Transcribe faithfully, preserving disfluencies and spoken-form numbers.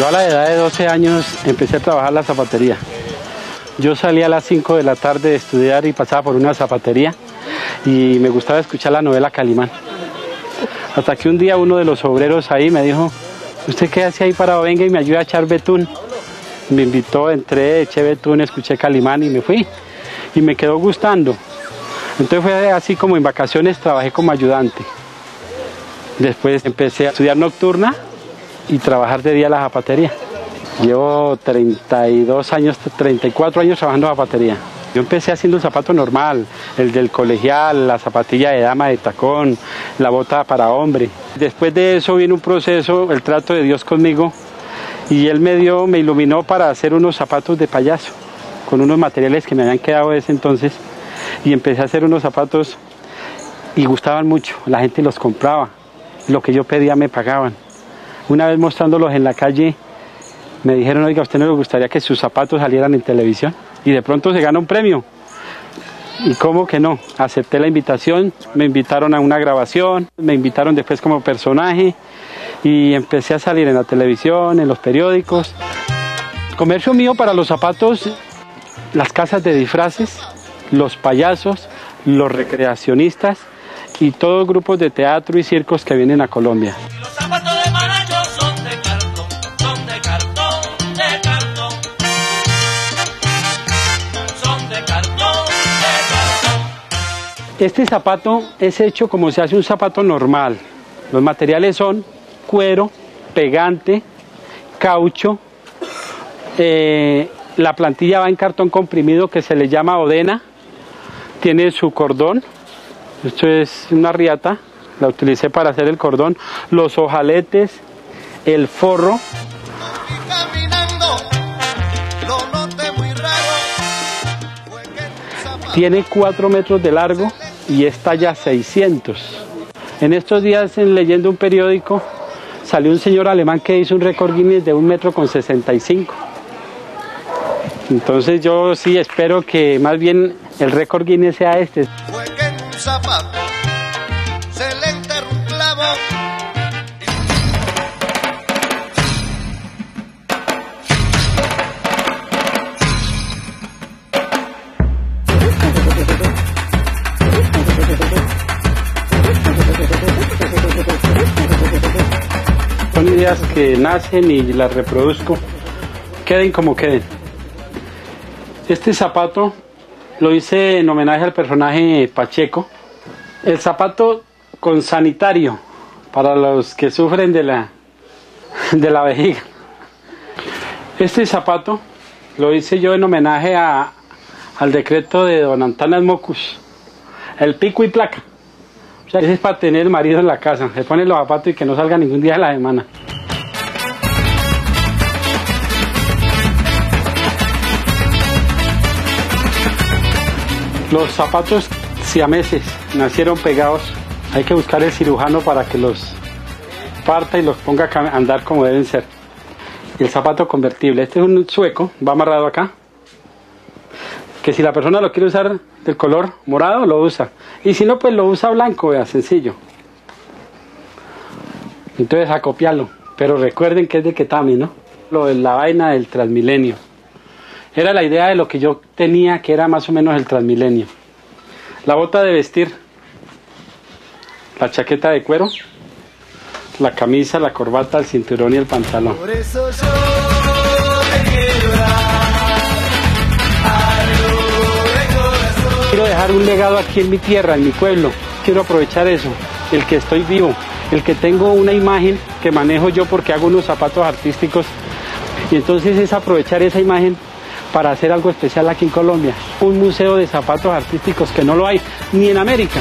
Yo a la edad de doce años empecé a trabajar la zapatería. Yo salía a las cinco de la tarde de estudiar y pasaba por una zapatería y me gustaba escuchar la novela Calimán. Hasta que un día uno de los obreros ahí me dijo, ¿usted qué hace ahí parado? Venga y me ayuda a echar betún. Me invitó, entré, eché betún, escuché Calimán y me fui. Y me quedó gustando. Entonces fue así como en vacaciones trabajé como ayudante. Después empecé a estudiar nocturna y trabajar de día en la zapatería. Llevo treinta y dos años, treinta y cuatro años trabajando en zapatería. Yo empecé haciendo un zapato normal, el del colegial, la zapatilla de dama de tacón, la bota para hombre. Después de eso vino un proceso, el trato de Dios conmigo, y Él me dio, me iluminó para hacer unos zapatos de payaso, con unos materiales que me habían quedado desde entonces, y empecé a hacer unos zapatos y gustaban mucho, la gente los compraba, lo que yo pedía me pagaban. Una vez mostrándolos en la calle, me dijeron, oiga, ¿a usted no le gustaría que sus zapatos salieran en televisión? Y de pronto se gana un premio. ¿Y cómo que no? Acepté la invitación, me invitaron a una grabación, me invitaron después como personaje y empecé a salir en la televisión, en los periódicos. El comercio mío para los zapatos, las casas de disfraces, los payasos, los recreacionistas y todos grupos de teatro y circos que vienen a Colombia. Este zapato es hecho como se hace un zapato normal. Los materiales son cuero, pegante, caucho. Eh, la plantilla va en cartón comprimido que se le llama odena. Tiene su cordón. Esto es una riata. La utilicé para hacer el cordón. Los ojaletes, el forro. Tiene cuatro metros de largo y es talla seiscientos. En estos días, leyendo un periódico, salió un señor alemán que hizo un récord Guinness de un metro con sesenta y cinco. Entonces yo sí espero que más bien el récord Guinness sea este. Son ideas que nacen y las reproduzco, queden como queden. Este zapato lo hice en homenaje al personaje Pacheco. El zapato con sanitario para los que sufren de la, de la vejiga. Este zapato lo hice yo en homenaje a, al decreto de don Antanas Mockus, el pico y placa. O sea, ese es para tener el marido en la casa, se ponen los zapatos y que no salga ningún día de la semana. Los zapatos siameses nacieron pegados, hay que buscar el cirujano para que los parta y los ponga a andar como deben ser. El zapato convertible, este es un sueco, va amarrado acá, que si la persona lo quiere usar del color morado, lo usa. Y si no, pues lo usa blanco, vea, sencillo. Entonces, a copiarlo. Pero recuerden que es de Ketami, ¿no? Lo de la vaina del Transmilenio. Era la idea de lo que yo tenía, que era más o menos el Transmilenio. La bota de vestir, la chaqueta de cuero, la camisa, la corbata, el cinturón y el pantalón. Por eso yo te quiero dar. Quiero dejar un legado aquí en mi tierra, en mi pueblo. Quiero aprovechar eso, el que estoy vivo, el que tengo una imagen que manejo yo porque hago unos zapatos artísticos. Y entonces es aprovechar esa imagen para hacer algo especial aquí en Colombia. Un museo de zapatos artísticos que no lo hay ni en América.